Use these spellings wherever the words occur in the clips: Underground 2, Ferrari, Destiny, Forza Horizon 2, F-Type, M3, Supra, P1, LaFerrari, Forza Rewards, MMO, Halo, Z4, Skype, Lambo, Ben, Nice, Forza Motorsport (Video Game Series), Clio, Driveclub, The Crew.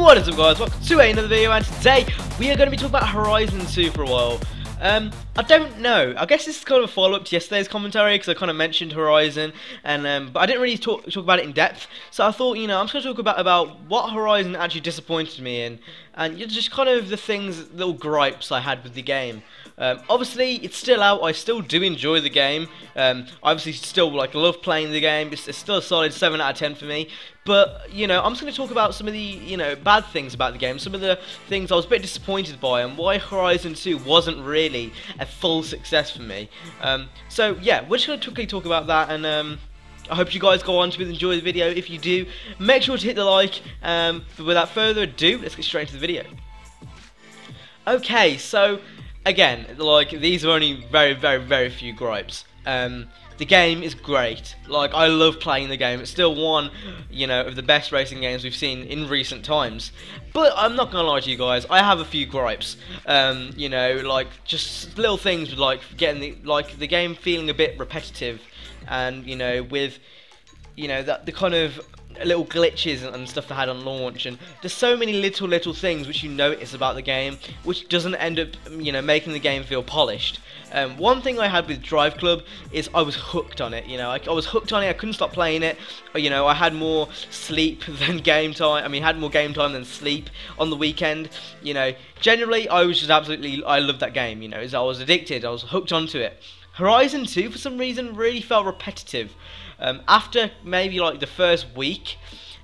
What is up, guys? Welcome to another video, and today we are going to be talking about Horizon 2 for a while. I don't know, I guess this is kind of a follow-up to yesterday's commentary, because I kind of mentioned Horizon, and but I didn't really talk about it in depth, so I thought, you know, I'm just going to talk about what Horizon actually disappointed me in, and just kind of the things, little gripes I had with the game. Obviously, it's still out, I still do enjoy the game, obviously still, like, love playing the game, it's still a solid 7 out of 10 for me. But, you know, I'm just going to talk about some of the, you know, bad things about the game, some of the things I was a bit disappointed by, and why Horizon 2 wasn't really a full success for me. So, yeah, we're just going to quickly talk about that, and I hope you guys go on to enjoy the video. If you do, make sure to hit the like, but without further ado, let's get straight into the video. Okay, so, again, like, these are only very few gripes. The game is great. Like, I love playing the game. It's still one, you know, of the best racing games we've seen in recent times. But I'm not gonna lie to you guys, I have a few gripes. You know, like, just little things with, like, getting the, like, the game feeling a bit repetitive, and, you know, with, you know, that the kind of little glitches and stuff they had on launch, and there's so many little things which you notice about the game which doesn't end up, you know, making the game feel polished. One thing I had with Driveclub is I was hooked on it, you know, I was hooked on it, I couldn't stop playing it, you know, I had more sleep than game time, I mean, had more game time than sleep on the weekend, you know. Generally, I was just absolutely, I loved that game, you know, I was addicted, I was hooked onto it. Horizon 2, for some reason, really felt repetitive. After maybe like the first week,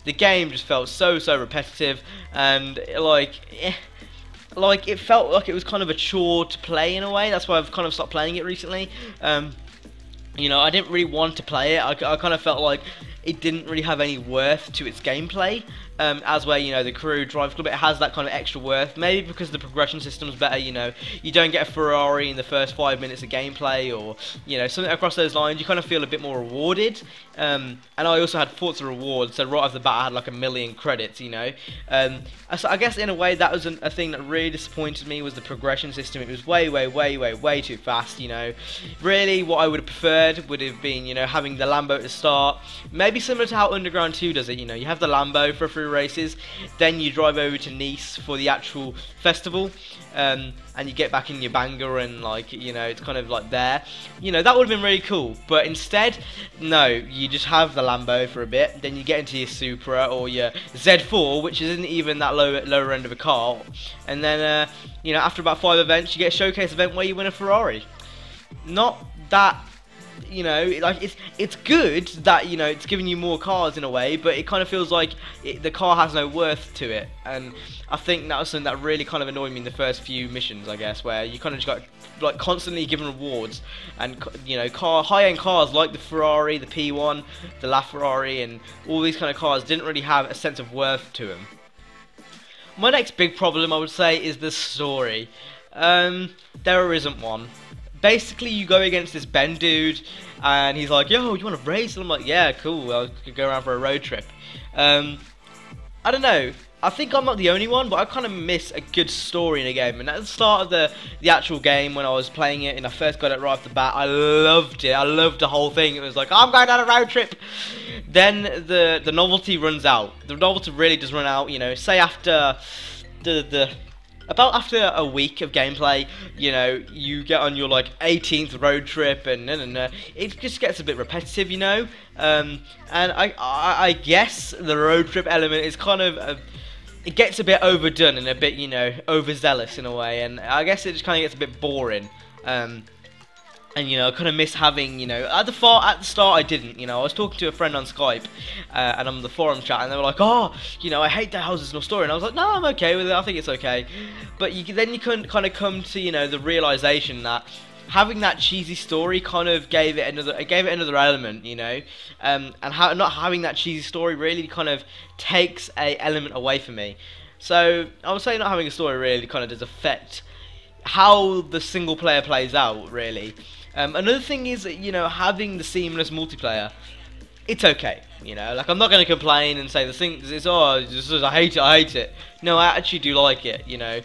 the game just felt so repetitive, and like it felt like it was kind of a chore to play in a way. That's why I've kind of stopped playing it recently. You know, I didn't really want to play it. I kind of felt like it didn't really have any worth to its gameplay, as where, you know, the Crew, Driveclub, it has that kind of extra worth, maybe because the progression system's better, you know, you don't get a Ferrari in the first 5 minutes of gameplay, or, you know, something across those lines, you kind of feel a bit more rewarded. And I also had Forza Rewards, so right off the bat I had like 1 million credits, you know. So I guess in a way that was a thing that really disappointed me, was the progression system. It was way too fast, you know. Really what I would have preferred would have been, you know, having the Lambo to start, maybe similar to how Underground 2 does it, you know, you have the Lambo for 3 races, then you drive over to Nice for the actual festival, and you get back in your banger, and, like, you know, it's kind of like there, you know, that would have been really cool. But instead, no, you just have the Lambo for a bit, then you get into your Supra or your Z4, which isn't even that lower end of a car, and then, you know, after about 5 events, you get a showcase event where you win a Ferrari. Not that, you know, like, it's good that, you know, it's giving you more cars in a way, but it kind of feels like the car has no worth to it, and I think that was something that really kind of annoyed me in the first few missions, I guess, where you kind of just got, like, constantly given rewards, and, you know, high-end cars like the Ferrari, the P1, the LaFerrari, and all these kind of cars didn't really have a sense of worth to them. My next big problem, I would say, is the story. There isn't one. Basically, you go against this Ben dude, and he's like, yo, you want to race? And I'm like, yeah, cool, I'll go around for a road trip. I don't know, I think I'm not the only one, but I kind of miss a good story in a game. And at the start of the actual game, when I was playing it, and I first got it right off the bat, I loved it. I loved the whole thing. It was like, I'm going on a road trip. Then the novelty runs out. The novelty really does run out, you know, say after about after a week of gameplay, you know, you get on your, like, 18th road trip, and it just gets a bit repetitive, you know. And I guess the road trip element is kind of it gets a bit overdone and a bit, you know, overzealous in a way, and I guess it just kind of gets a bit boring. And, you know, I kind of miss having, you know, at the start I didn't, you know, I was talking to a friend on Skype, and on the forum chat, and they were like, oh, you know, I hate that houses no story, and I was like, no, I'm okay with it, I think it's okay. But then you couldn't kind of come to, you know, the realisation that having that cheesy story kind of gave it another element, you know, and not having that cheesy story really kind of takes an element away from me. So, I would say not having a story really kind of does affect how the single player plays out, really. Another thing is, you know, having the seamless multiplayer. It's okay, you know, like, I'm not going to complain and say the thing is, oh, I hate it. No, I actually do like it, you know,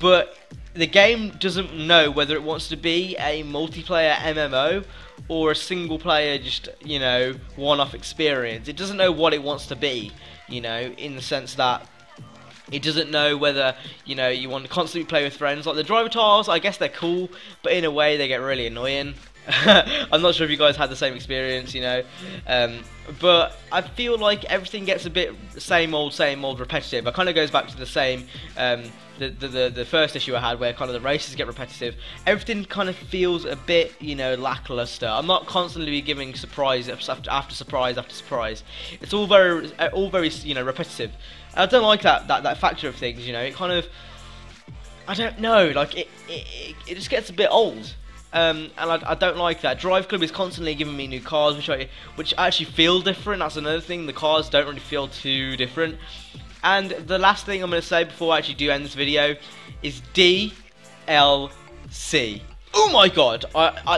but the game doesn't know whether it wants to be a multiplayer MMO or a single player, just, you know, one-off experience. It doesn't know what it wants to be, you know, in the sense that It doesn't know whether, you know, you want to constantly play with friends. Like the driver tiles, I guess they're cool, but in a way they get really annoying. I'm not sure if you guys had the same experience, you know, but I feel like everything gets a bit same old repetitive. It kind of goes back to the same, the first issue I had where kind of the races get repetitive. Everything kind of feels a bit, you know, lackluster. I'm not constantly giving surprise after surprise after surprise. It's all very, you know, repetitive. I don't like that factor of things, you know. It kind of, I don't know, like it just gets a bit old. And I don't like that. Driveclub is constantly giving me new cars, which actually feel different. That's another thing. The cars don't really feel too different. And the last thing I'm going to say before I actually do end this video is DLC. Oh my god,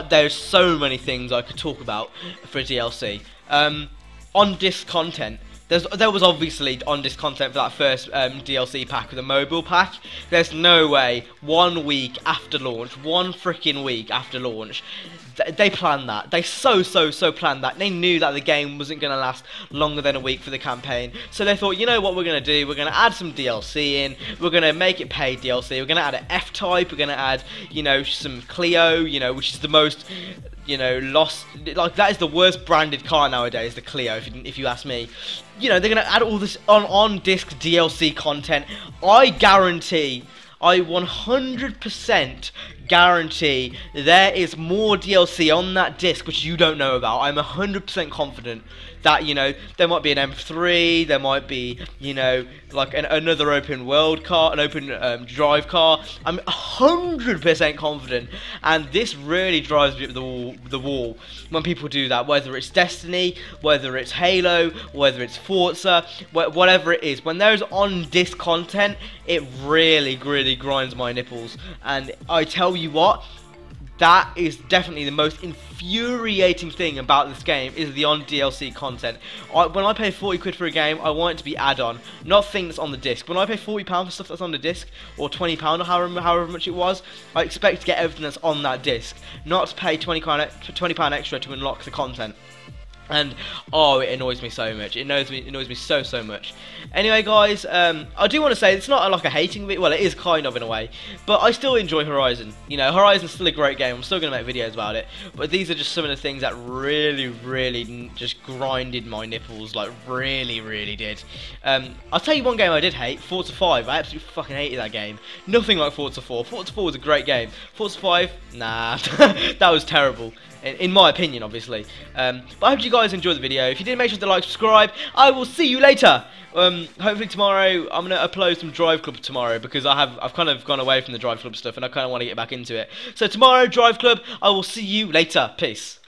there's so many things I could talk about for DLC. On-disc content. There was obviously on-disc content for that first DLC pack, the mobile pack. There's no way 1 week after launch, one freaking week after launch, they planned that. They so planned that. They knew that the game wasn't going to last longer than a week for the campaign. So they thought, you know what we're going to do? We're going to add some DLC in. We're going to make it paid DLC. We're going to add an F-Type. We're going to add, you know, some Clio, you know, which is the most... you know, lost, like, that is the worst branded car nowadays, the Clio, if you ask me. You know, they're going to add all this on-disc DLC content. I guarantee, I 100% guarantee there is more DLC on that disc which you don't know about. I'm 100% confident that, you know, there might be an M3, there might be, you know, like another open world car, an open drive car. I'm 100% confident, and this really drives me up the wall when people do that, whether it's Destiny, whether it's Halo, whether it's Forza, whatever it is. When there's on-disc content, it really grinds my nipples, and I tell you what, that is definitely the most infuriating thing about this game, is the on-DLC content. When I pay 40 quid for a game, I want it to be add-on, not thing that's on the disc. When I pay £40 for stuff that's on the disc, or £20 or however much it was, I expect to get everything that's on that disc, not to pay £20 extra to unlock the content. And oh, it annoys me so much. It annoys me so much. Anyway, guys, I do want to say it's not like a hating video. Well, it is kind of in a way, but I still enjoy Horizon. You know, Horizon's still a great game. I'm still gonna make videos about it. But these are just some of the things that really just grinded my nipples. Like really did. I'll tell you one game I did hate: Forza 5. I absolutely fucking hated that game. Nothing like Forza 4. Forza 4 was a great game. Forza 5, nah, that was terrible. In my opinion, obviously. But I hope you guys enjoyed the video. If you did, make sure to like, subscribe. I will see you later. Hopefully tomorrow, I'm going to upload some Driveclub tomorrow, because I've kind of gone away from the Driveclub stuff and I kind of want to get back into it. So tomorrow, Driveclub, I will see you later. Peace.